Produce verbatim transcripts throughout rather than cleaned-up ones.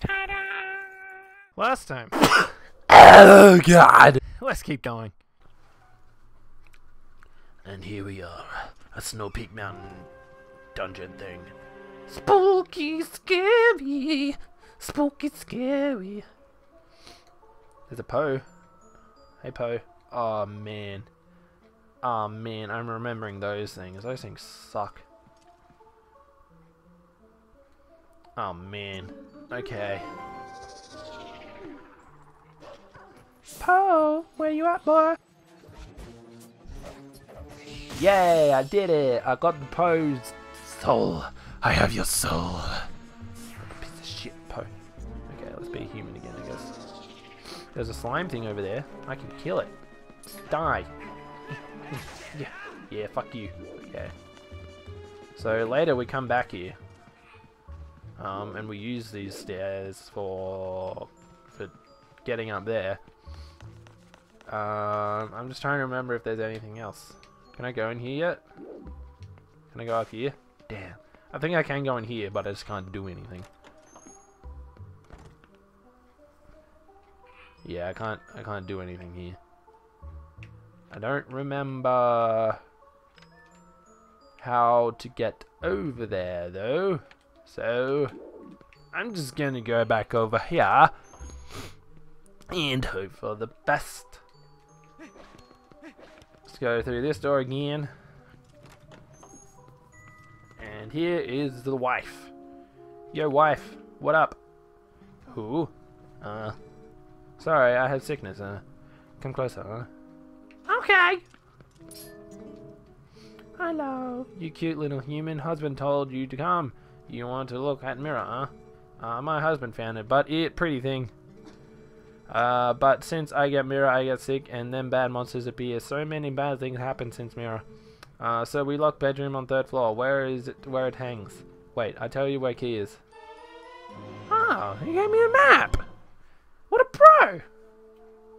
Ta-da! Last time. Oh god! Let's keep going. And here we are. A Snow Peak Mountain dungeon thing. Spooky, scary. Spooky, scary. There's a Poe. Hey, Poe. Aw, man. Aw, man. I'm remembering those things. Those things suck. Oh man. Okay. Poe, where you at, boy? Yay, I did it! I got the Poe's soul. I have your soul. Piece of shit, Poe. Okay, let's be human again, I guess. There's a slime thing over there. I can kill it. Die. Yeah. Yeah, fuck you. Okay. So later we come back here. Um, and we use these stairs for for getting up there. Um, I'm just trying to remember if there's anything else. Can I go in here yet? Can I go up here? Damn. I think I can go in here, but I just can't do anything. Yeah, I can't. I can't do anything here. I don't remember how to get over there though. So, I'm just gonna go back over here and hope for the best. Let's go through this door again. And here is the wife. Yo, wife, what up? Who? Uh, sorry, I have sickness. Uh, come closer, huh? Okay! Hello, you cute little human. Husband told you to come. You want to look at mirror, huh? Uh, my husband found it, but it pretty thing. Uh, but since I get mirror, I get sick, and then bad monsters appear. So many bad things happen since mirror. Uh, so we lock bedroom on third floor. Where is it? Where it hangs? Wait, I tell you where key is. Oh, he gave me a map. What a pro!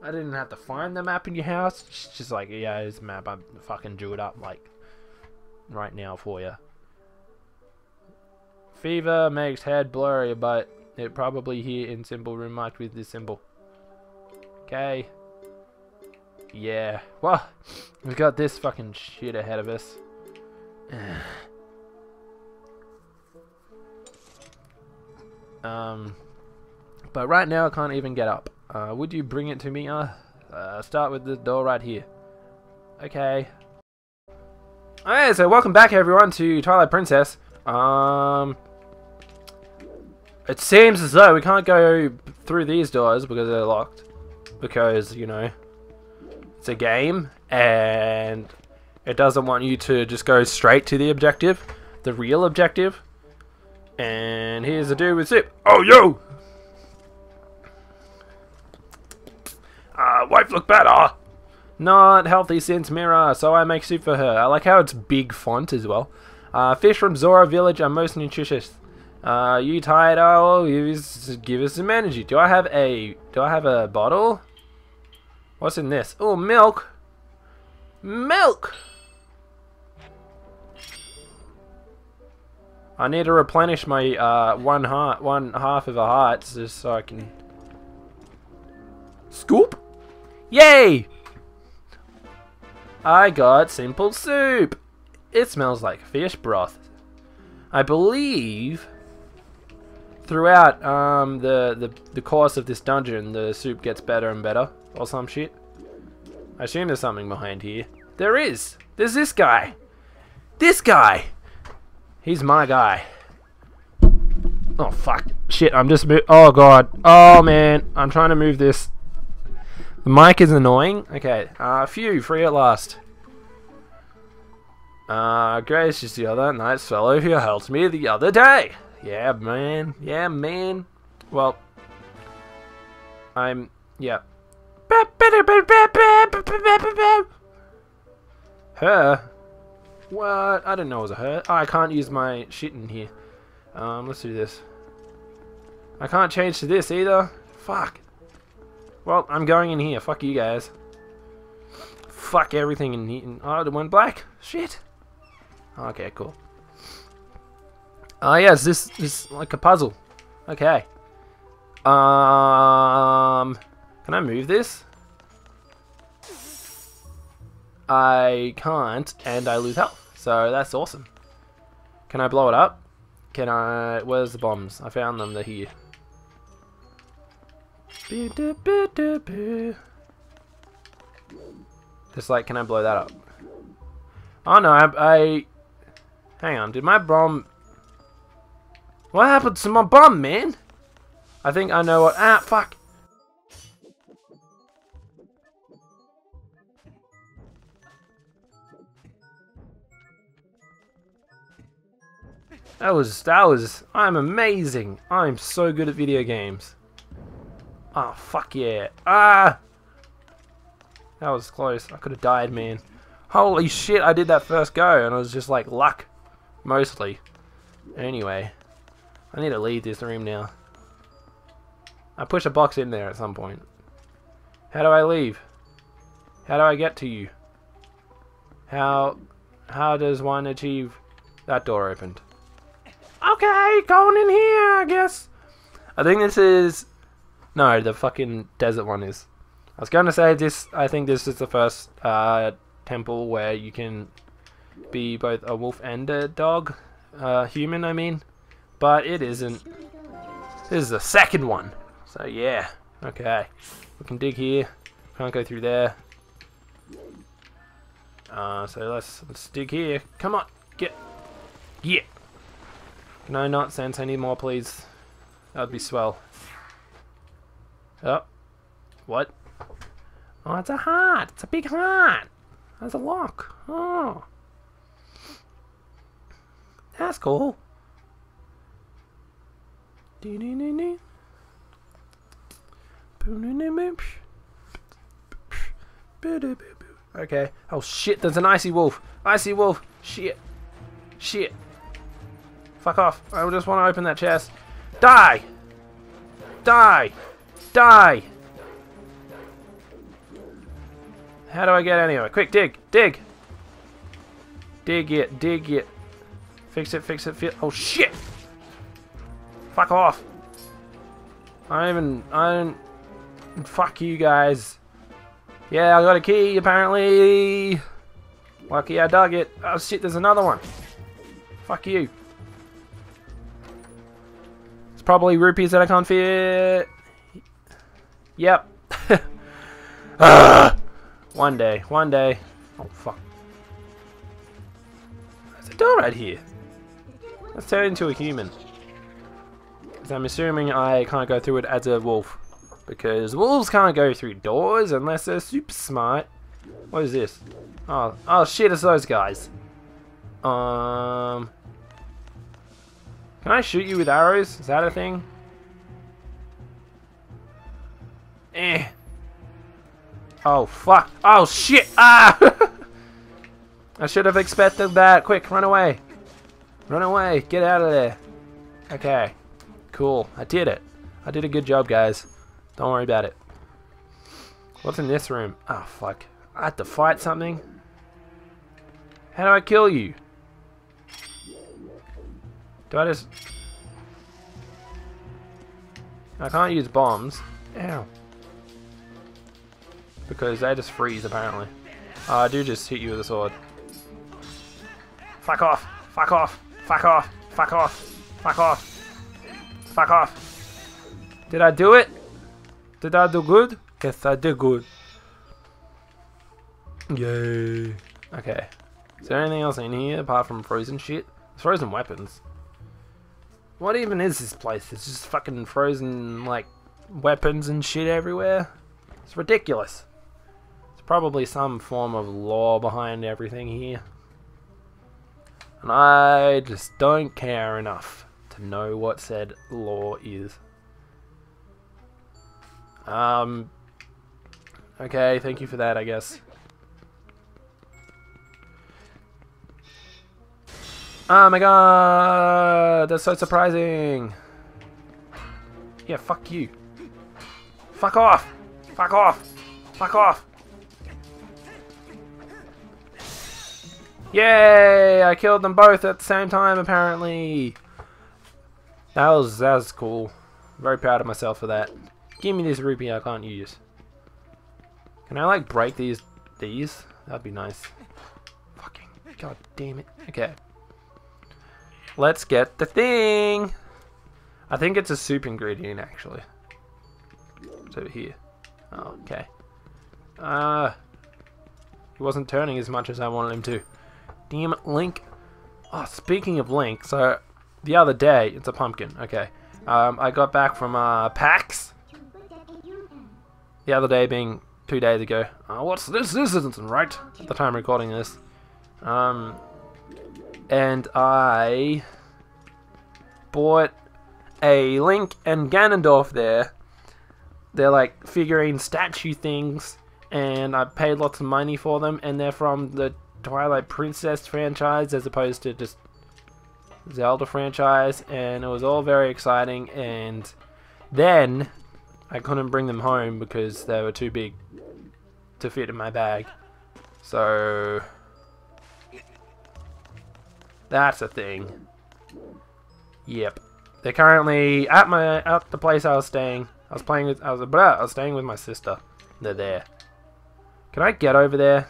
I didn't have to find the map in your house. It's just like, yeah, this map. I fucking drew it up like right now for you. Fever makes head blurry, but it probably here in symbol room marked with this symbol. Okay. Yeah. Well, we've got this fucking shit ahead of us. um. But right now I can't even get up. Uh, would you bring it to me? Uh, uh, start with the door right here. Okay. Alright, so welcome back everyone to Twilight Princess. Um... It seems as though we can't go through these doors because they're locked. Because, you know, it's a game and it doesn't want you to just go straight to the objective, the real objective. And here's the dude with sip. Oh, yo! Uh, wife look better. Not healthy since mirror, so I make soup for her. I like how it's big font as well. Uh, fish from Zora Village are most nutritious. Uh, you tired? Oh, give us, give us some energy. Do I have a? Do I have a bottle? What's in this? Oh, milk. Milk. I need to replenish my uh, one heart, one half of a heart, just so I can scoop. Yay! I got simple soup. It smells like fish broth. I believe throughout um, the, the the course of this dungeon, the soup gets better and better, or some shit. I assume there's something behind here. There is. There's this guy. This guy. He's my guy. Oh fuck. Shit. I'm just. Mo oh god. Oh man. I'm trying to move this. The mic is annoying. Okay. Uh, phew. Free at last. Uh, gracious the other nice fellow who helped me the other day. Yeah, man. Yeah, man. Well, I'm, yeah. Her? What? I didn't know it was a her. Oh, I can't use my shit in here. Um, let's do this. I can't change to this either. Fuck. Well, I'm going in here. Fuck you guys. Fuck everything in here. Oh, the one black. Shit. Okay, cool. Oh, yes, this is like a puzzle. Okay. Um, can I move this? I can't, and I lose health. So that's awesome. Can I blow it up? Can I... Where's the bombs? I found them. They're here. Just like, can I blow that up? Oh no, I... I hang on, did my bomb... What happened to my bomb, man? I think I know what... Ah, fuck! That was... That was... I'm amazing! I'm so good at video games. Ah, oh, fuck yeah. Ah! That was close. I could have died, man. Holy shit, I did that first go, and I was just like, luck. Mostly. Anyway. I need to leave this room now. I push a box in there at some point. How do I leave? How do I get to you? How... How does one achieve... That door opened. Okay, going in here, I guess. I think this is... No, the fucking desert one is. I was going to say this, I think this is the first uh, temple where you can be both a wolf and a dog. Uh, human, I mean. But it isn't. This is the second one. So yeah, okay. We can dig here. Can't go through there. Uh, so let's, let's dig here. Come on, get... Yeah. Can I not sense any more, please? That'd be swell. Oh. What? Oh, it's a heart. It's a big heart. There's a lock. Oh. That's cool. Okay. Oh, shit. There's an icy wolf. Icy wolf. Shit. Shit. Fuck off. I just want to open that chest. Die! Die! Die! How do I get anywhere? Quick, dig! Dig! Dig it, dig it. Fix it, fix it, fix it. Oh shit! Fuck off! I don't even... I don't... Fuck you guys. Yeah, I got a key, apparently! Lucky I dug it. Oh shit, there's another one. Fuck you. It's probably rupees that I can't fit. Yep. uh, one day. One day. Oh, fuck. There's a door right here. Let's turn into a human. Because I'm assuming I can't go through it as a wolf. Because wolves can't go through doors unless they're super smart. What is this? Oh, oh shit, it's those guys. Um... Can I shoot you with arrows? Is that a thing? Eh. Oh, fuck. Oh, shit. Ah! I should have expected that. Quick, run away. Run away. Get out of there. Okay. Cool. I did it. I did a good job, guys. Don't worry about it. What's in this room? Oh, fuck. I had to fight something? How do I kill you? Do I just... I can't use bombs. Ow. Because they just freeze, apparently. Oh, I do just hit you with a sword. Fuck off! Fuck off! Fuck off! Fuck off! Fuck off! Fuck off! Did I do it? Did I do good? Yes, I did good. Yay. Okay. Is there anything else in here apart from frozen shit? Frozen weapons. What even is this place? It's just fucking frozen, like, weapons and shit everywhere. It's ridiculous. It's probably some form of law behind everything here. And I just don't care enough to know what said law is. Um. Okay, thank you for that, I guess. Oh my god, that's so surprising. Yeah, fuck you. Fuck off. Fuck off. Fuck off. Yay, I killed them both at the same time apparently. That was, that was cool. Very proud of myself for that. Give me this rupee I can't use. Can I like break these? These? That'd be nice. Fucking god damn it. Okay. Let's get the thing. I think it's a soup ingredient actually. It's over here. Oh, okay. Uh, he wasn't turning as much as I wanted him to. Damn it, Link. Oh, speaking of Link, so the other day, it's a pumpkin, okay. Um, I got back from uh, PAX. The other day being two days ago. Uh, what's this? This isn't right at the time recording this. Um, and I bought a Link and Ganondorf there. They're like figurine statue things, and I paid lots of money for them, and they're from the Twilight Princess franchise as opposed to just Zelda franchise, and it was all very exciting, and then I couldn't bring them home because they were too big to fit in my bag. So that's a thing. Yep. They're currently at my at the place I was staying. I was playing with I was blah, I was staying with my sister. They're there. Can I get over there?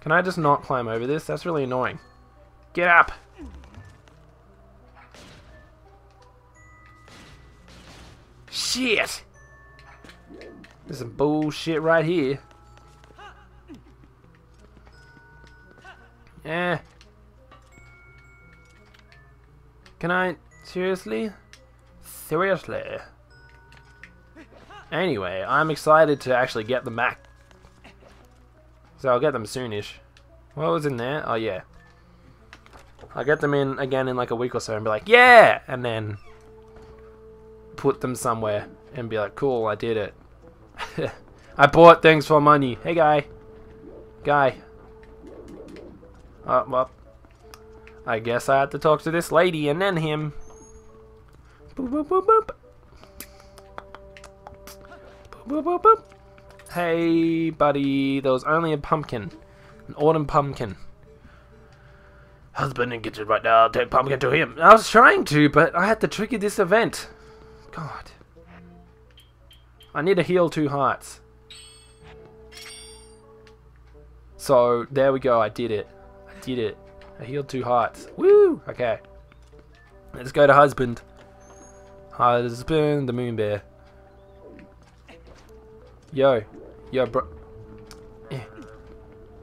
Can I just not climb over this? That's really annoying. Get up. Shit! There's some bullshit right here. Eh. Can I... Seriously? Seriously? Anyway, I'm excited to actually get them back. So I'll get them soonish. What was in there? Oh yeah. I'll get them in again in like a week or so and be like, yeah! And then... put them somewhere and be like, cool, I did it. I bought things for money. Hey guy, guy. Oh, well, I guess I had to talk to this lady and then him. Boop, boop, boop, boop. Boop, boop, boop. Hey buddy, there was only a pumpkin, an autumn pumpkin. Husband in kitchen right now. Take pumpkin to him. I was trying to, but I had to trigger this event. God. I need to heal two hearts. So, there we go. I did it. I did it. I healed two hearts. Woo! Okay. Let's go to husband. Husband the moon bear. Yo. Yo, bro. Yeah.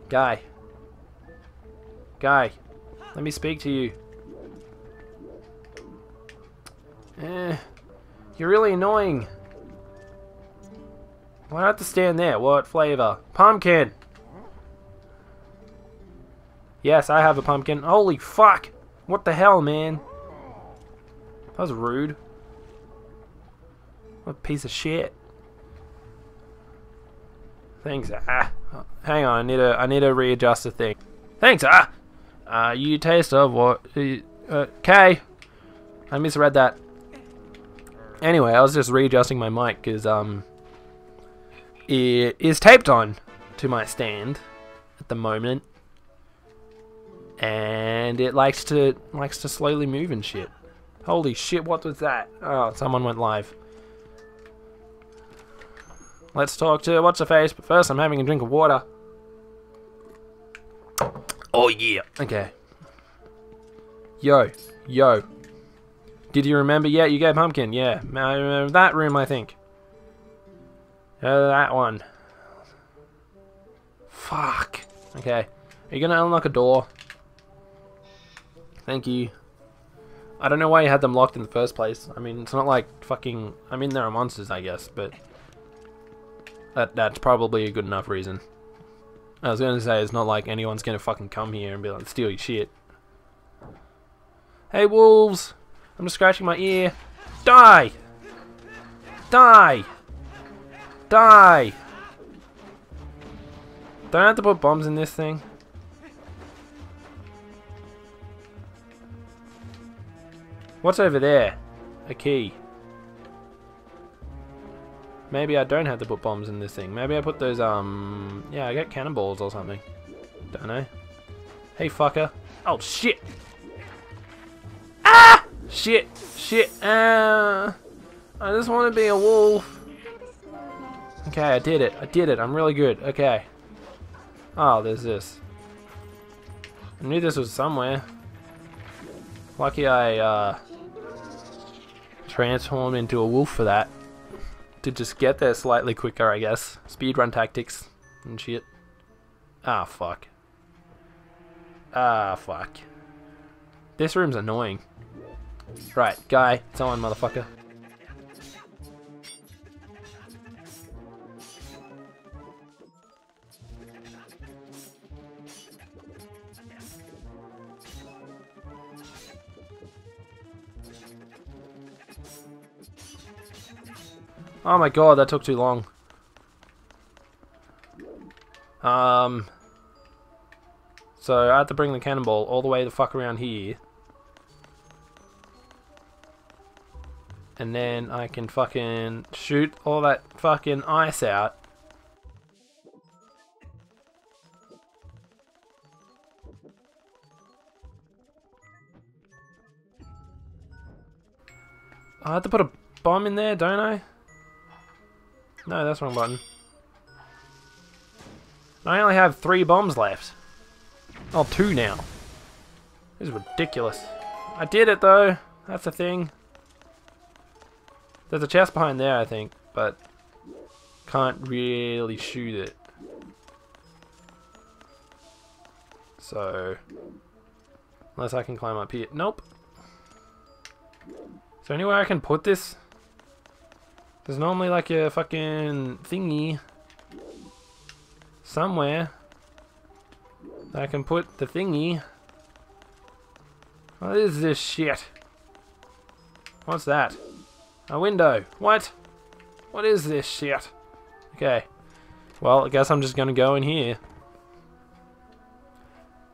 Guy. Guy. Let me speak to you. Eh. You're really annoying. Why do I have to stand there? What flavor? Pumpkin! Yes, I have a pumpkin. Holy fuck! What the hell, man? That was rude. What a piece of shit. Thanks, ah. Oh, hang on, I need to, I need to readjust the thing. Thanks, ah! Uh, you taste of what? Okay. I misread that. Anyway, I was just readjusting my mic because um, it is taped on to my stand at the moment, and it likes to likes to slowly move and shit. Holy shit! What was that? Oh, someone went live. Let's talk to what's her face, but first I'm having a drink of water. Oh yeah. Okay. Yo, yo. Did you remember? Yeah, you gave pumpkin. Yeah, I remember that room, I think. Uh, that one. Fuck. Okay. Are you going to unlock a door? Thank you. I don't know why you had them locked in the first place. I mean, it's not like fucking... I mean, there are monsters, I guess, but... That, that's probably a good enough reason. I was going to say, it's not like anyone's going to fucking come here and be like, steal your shit. Hey, wolves! I'm just scratching my ear. Die! Die! Die! Don't I have to put bombs in this thing? What's over there? A key. Maybe I don't have to put bombs in this thing. Maybe I put those, um... yeah, I got cannonballs or something. Don't know. Hey, fucker. Oh, shit! Shit, shit, uh, I just want to be a wolf. Okay, I did it. I did it. I'm really good. Okay. Oh, there's this. I knew this was somewhere. Lucky I uh, transformed into a wolf for that. To just get there slightly quicker, I guess. Speedrun tactics and shit. Ah, fuck. Ah, fuck. This room's annoying. Right, guy. It's on, motherfucker. Oh my god, that took too long. Um, so I have to bring the cannonball all the way the fuck around here. And then I can fucking shoot all that fucking ice out. I have to put a bomb in there, don't I? No, that's the wrong button. I only have three bombs left. Oh, two now. This is ridiculous. I did it though. That's the thing. There's a chest behind there, I think, but can't really shoot it. So, unless I can climb up here. Nope. Is there anywhere I can put this? There's normally like a fucking thingy somewhere that I can put the thingy. What is this shit? What's that? A window. What? What is this shit? Okay. Well, I guess I'm just gonna go in here.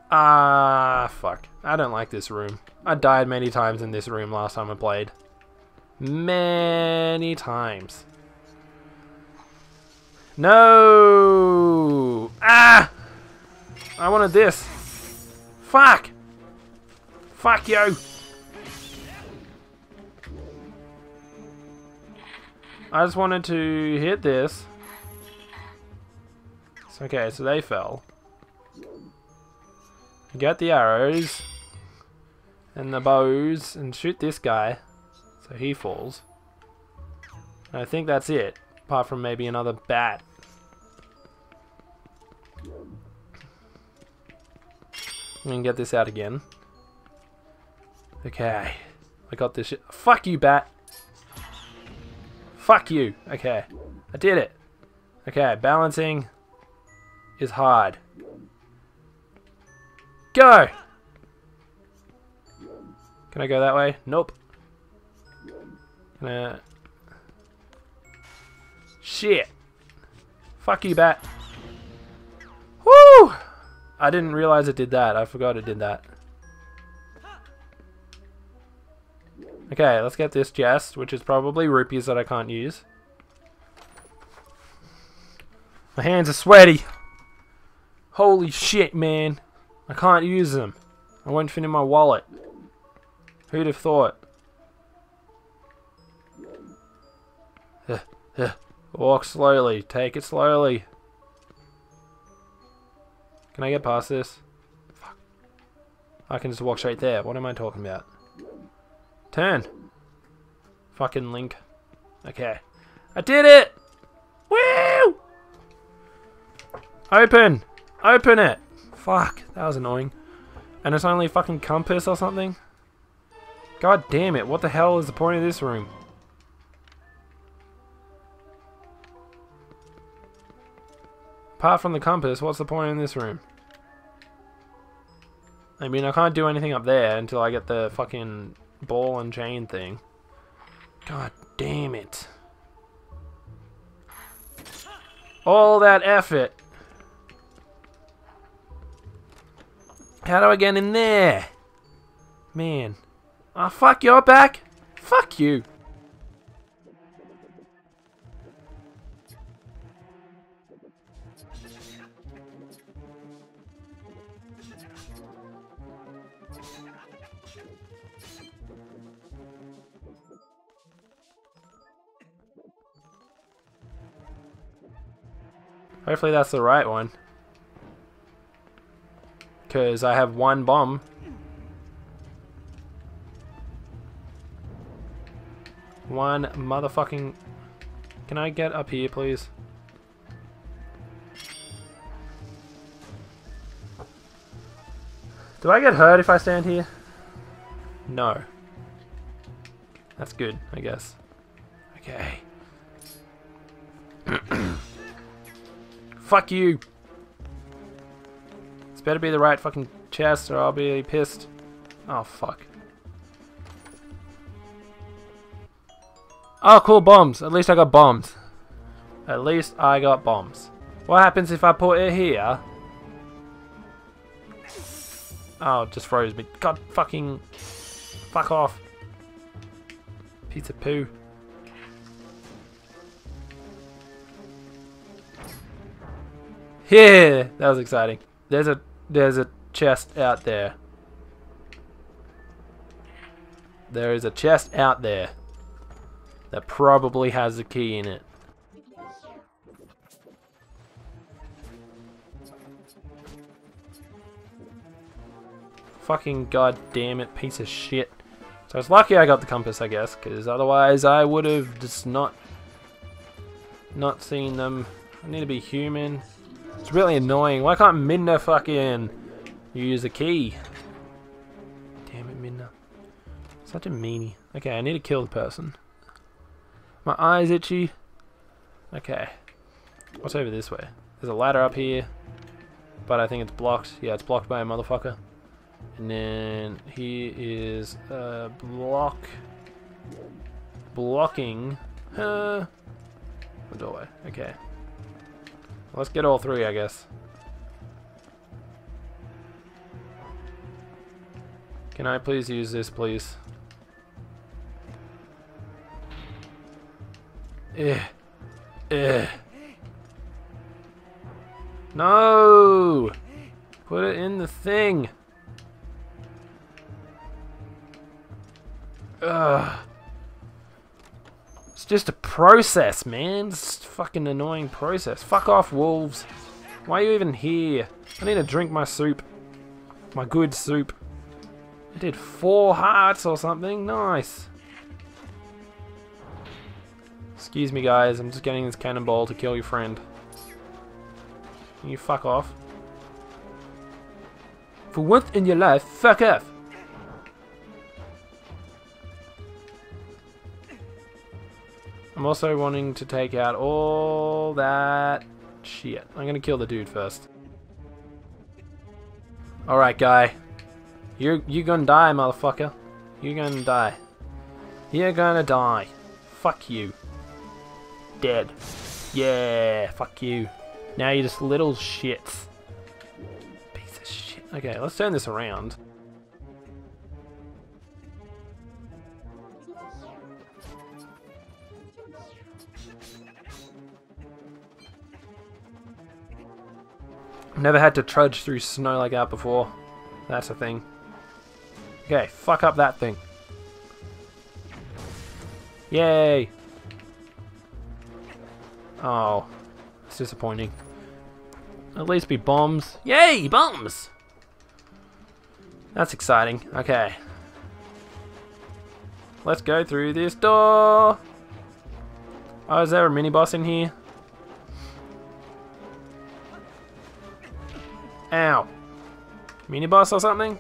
Ah, fuck. I don't like this room. I died many times in this room last time I played. Many times. No! Ah! I wanted this. Fuck! Fuck you! I just wanted to hit this. Okay, so they fell. Get the arrows. And the bows. And shoot this guy. So he falls. And I think that's it. Apart from maybe another bat. We can get this out again. Okay. I got this shit. Fuck you, bat. Fuck you. Okay. I did it. Okay. Balancing is hard. Go! Can I go that way? Nope. Nah. Shit. Fuck you, bat. Woo! I didn't realize it did that. I forgot it did that. Okay, let's get this chest, which is probably rupees that I can't use. My hands are sweaty. Holy shit, man. I can't use them. I won't fit in my wallet. Who'd have thought? Walk slowly. Take it slowly. Can I get past this? Fuck. I can just walk straight there. What am I talking about? Turn. Fucking Link. Okay. I did it! Woo! Open! Open it! Fuck. That was annoying. And it's only a fucking compass or something? God damn it. What the hell is the point of this room? Apart from the compass, what's the point in this room? I mean, I can't do anything up there until I get the fucking ball and chain thing. God damn it. All that effort. How do I get in there? Man. Ah, oh, fuck your back. Fuck you. Hopefully that's the right one. Because I have one bomb. One motherfucking... Can I get up here, please? Do I get hurt if I stand here? No. That's good, I guess. Okay. Fuck you! It's better be the right fucking chest or I'll be pissed. Oh, fuck. Oh, cool, bombs. At least I got bombs. At least I got bombs. What happens if I put it here? Oh, it just froze me. God fucking... Fuck off. Piece of poo. Yeah! That was exciting. There's a... There's a chest out there. There is a chest out there. That probably has a key in it. Fucking goddamn it, piece of shit. So it's lucky I got the compass, I guess, because otherwise I would have just not not seen them. I need to be human. It's really annoying. Why can't Midna fucking use a key? Damn it, Midna. Such a meanie. Okay, I need to kill the person. My eye's itchy. Okay. What's over this way? There's a ladder up here, but I think it's blocked. Yeah, it's blocked by a motherfucker. And then here is a block blocking uh, the doorway. Okay, let's get all three, I guess. Can I please use this, please? Eh, eh. No, put it in the thing. Ugh. It's just a process, man. It's a fucking annoying process. Fuck off, wolves. Why are you even here? I need to drink my soup. My good soup. I did four hearts or something. Nice. Excuse me, guys. I'm just getting this cannonball to kill your friend. Can you fuck off? For once in your life, fuck off. I'm also wanting to take out all that shit. I'm gonna kill the dude first. Alright, guy. You're, you're gonna die, motherfucker. You're gonna die. You're gonna die. Fuck you. Dead. Yeah, fuck you. Now you're just little shits. Piece of shit. Okay, let's turn this around. Never had to trudge through snow like that before. That's a thing. Okay, fuck up that thing. Yay! Oh, it's disappointing. At least be bombs. Yay, bombs! That's exciting. Okay. Let's go through this door! Oh, is there a mini-boss in here? Ow. Mini-boss or something?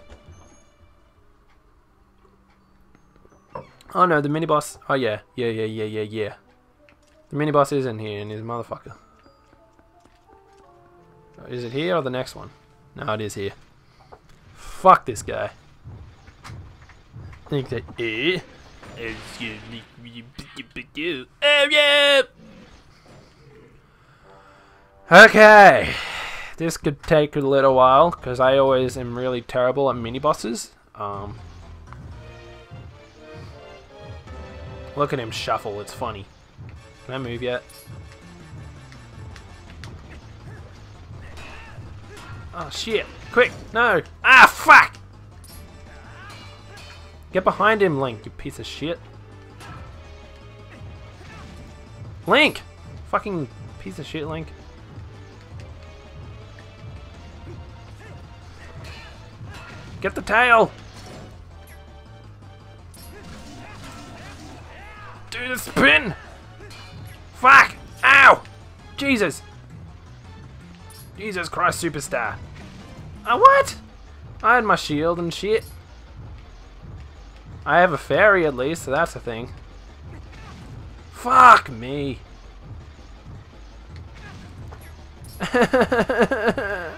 Oh no, the mini-boss. Oh yeah. Yeah, yeah, yeah, yeah, yeah. The mini-boss is in here and he's a motherfucker. Is it here or the next one? No, it is here. Fuck this guy. Think that... Eh? Oh yeah! Okay! This could take a little while, because I always am really terrible at mini-bosses. Um, look at him shuffle, it's funny. Can I move yet? Oh shit, quick, no! Ah, fuck! Get behind him, Link, you piece of shit. Link! Fucking piece of shit, Link. Get the tail! Do the spin! Fuck! Ow! Jesus! Jesus Christ Superstar! Ah, uh, what? I had my shield and shit. I have a fairy at least, so that's a thing. Fuck me! Can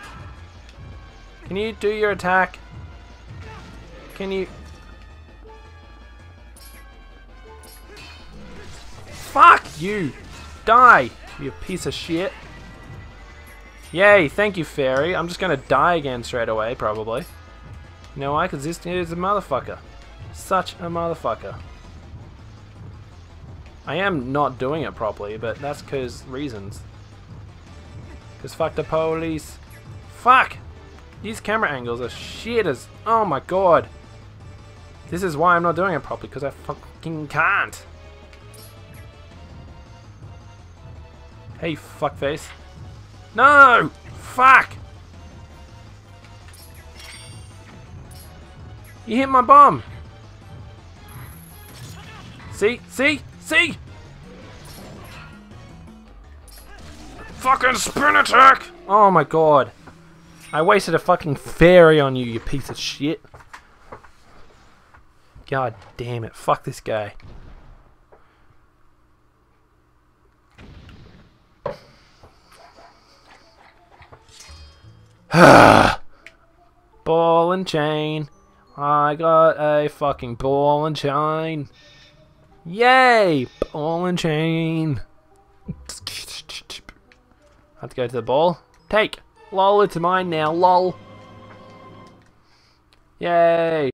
you do your attack? Can you... Fuck you! Die, you piece of shit. Yay, thank you, fairy. I'm just gonna die again straight away, probably. You know why? Because this dude is a motherfucker. Such a motherfucker. I am not doing it properly, but that's because reasons. Because fuck the police. Fuck! These camera angles are shit as... Oh my god. This is why I'm not doing it properly, because I fucking can't. Hey, fuckface. No! Fuck! You hit my bomb! See? See? See? Fucking spin attack! Oh my god. I wasted a fucking fairy on you, you piece of shit. God damn it. Fuck this guy. Ball and chain. I got a fucking ball and chain. Yay! Ball and chain. I have to go to the ball. Take. Lol, it's mine now. Lol. Yay.